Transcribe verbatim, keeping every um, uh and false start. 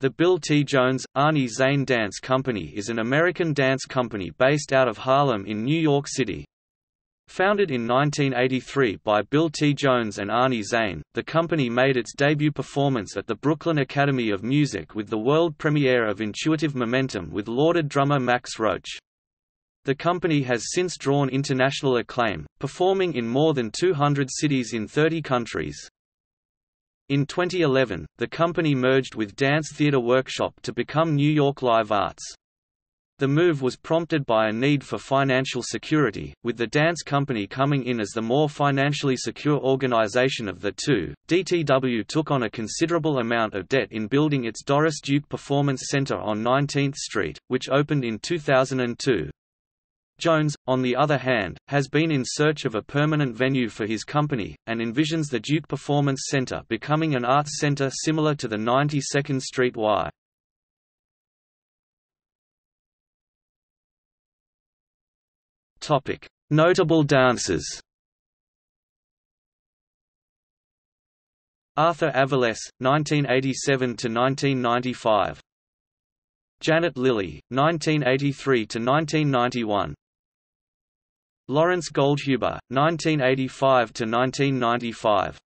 The Bill T. Jones, Arnie Zane Dance Company is an American dance company based out of Harlem in New York City. Founded in nineteen eighty-three by Bill T. Jones and Arnie Zane, the company made its debut performance at the Brooklyn Academy of Music with the world premiere of Intuitive Momentum with lauded drummer Max Roach. The company has since drawn international acclaim, performing in more than two hundred cities in thirty countries. In twenty eleven, the company merged with Dance Theatre Workshop to become New York Live Arts. The move was prompted by a need for financial security, with the dance company coming in as the more financially secure organization of the two. D T W took on a considerable amount of debt in building its Doris Duke Performance Center on nineteenth Street, which opened in two thousand two. Jones, on the other hand, has been in search of a permanent venue for his company, and envisions the Duke Performance Center becoming an arts center similar to the ninety-second Street Y. Notable dancers: Arthur Aviles, nineteen eighty-seven to nineteen ninety-five; Janet Lilly, nineteen eighty-three to nineteen ninety-one Lawrence Goldhuber, nineteen eighty-five to nineteen ninety-five.